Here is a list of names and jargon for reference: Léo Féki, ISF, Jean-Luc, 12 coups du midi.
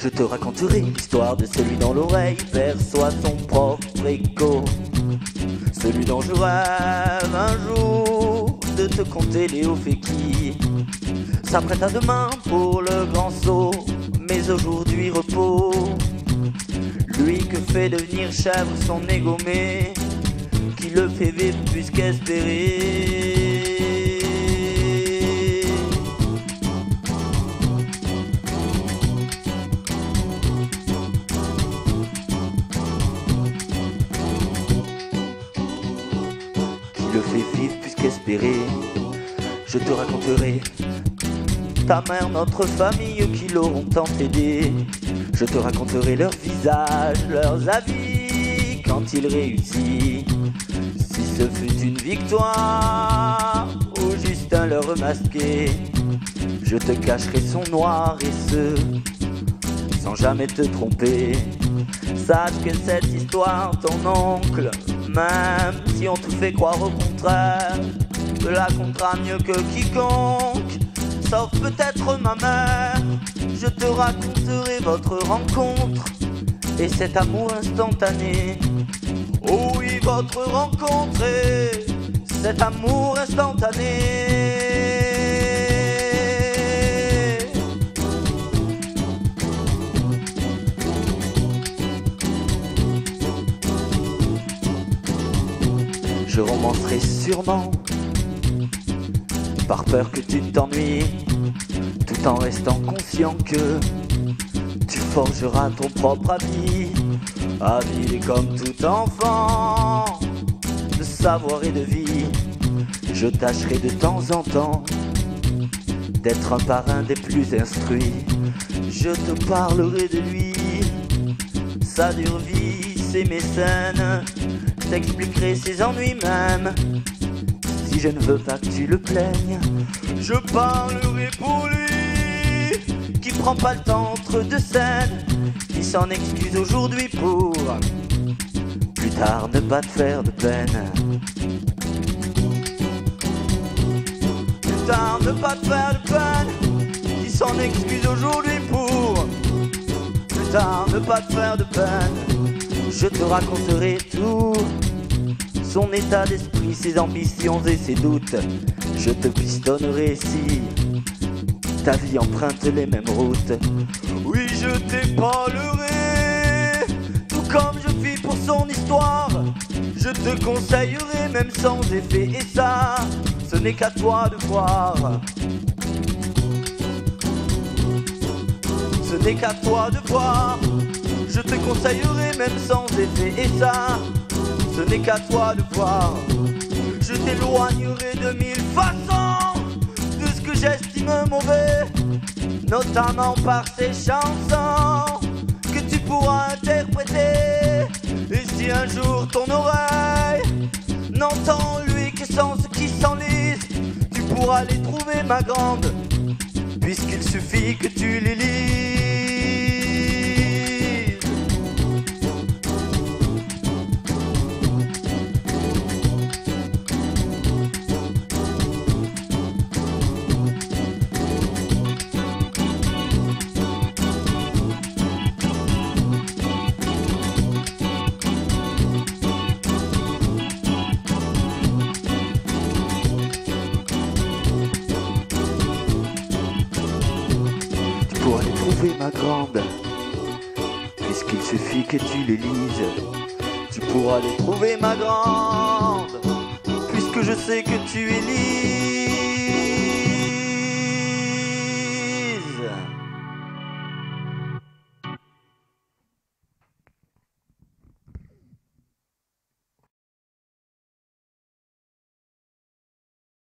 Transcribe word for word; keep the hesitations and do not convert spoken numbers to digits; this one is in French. Je te raconterai l'histoire de celui dans l'oreille perçoit son propre écho. Celui dont je rêve un jour de te conter, Léo Féki s'apprête à demain pour le grand saut, mais aujourd'hui repos. Lui que fait devenir chèvre son égo, mais qui le fait vivre plus qu'espérer. Le fait vivre plus qu'espérer. Je te raconterai ta mère, notre famille qui l'auront tant aidé. Je te raconterai leurs visages, leurs avis quand il réussit, si ce fut une victoire ou juste un leurre masqué. Je te cacherai son noir et ce sans jamais te tromper. Sache que cette histoire, ton oncle, même si on te fait croire au contraire, te la comptera mieux que quiconque, sauf peut-être ma mère. Je te raconterai votre rencontre et cet amour instantané. Oh oui, votre rencontre et cet amour instantané. Je romancerai sûrement, par peur que tu t'ennuies, tout en restant conscient que tu forgeras ton propre avis. Habile comme tout enfant de savoir et de vie, je tâcherai de temps en temps d'être un parrain des plus instruits. Je te parlerai de lui, sa dure vie, ses mécènes, t'expliquerai ses ennuis même, si je ne veux pas que tu le plaignes. Je parlerai pour lui, qui prend pas le temps entre deux scènes, qui s'en excuse aujourd'hui pour plus tard ne pas te faire de peine. Plus tard ne pas te faire de peine, qui s'en excuse aujourd'hui pour plus tard ne pas te faire de peine. Je te raconterai tout, son état d'esprit, ses ambitions et ses doutes. Je te pistonnerai si ta vie emprunte les mêmes routes. Oui, je t'épaullerai, tout comme je vis pour son histoire. Je te conseillerai même sans effet, et ça, ce n'est qu'à toi de voir. Ce n'est qu'à toi de voir. Je te conseillerai même sans effet, et ça, ce n'est qu'à toi de voir. Je t'éloignerai de mille façons de ce que j'estime mauvais, notamment par ces chansons que tu pourras interpréter. Et si un jour ton oreille n'entend lui que sans ce qui s'enlise, tu pourras les trouver, ma grande, puisqu'il suffit que tu les lises. Pour aller trouver, ma grande, puisqu'il suffit que tu les lises. Tu pourras les trouver, ma grande, puisque je sais que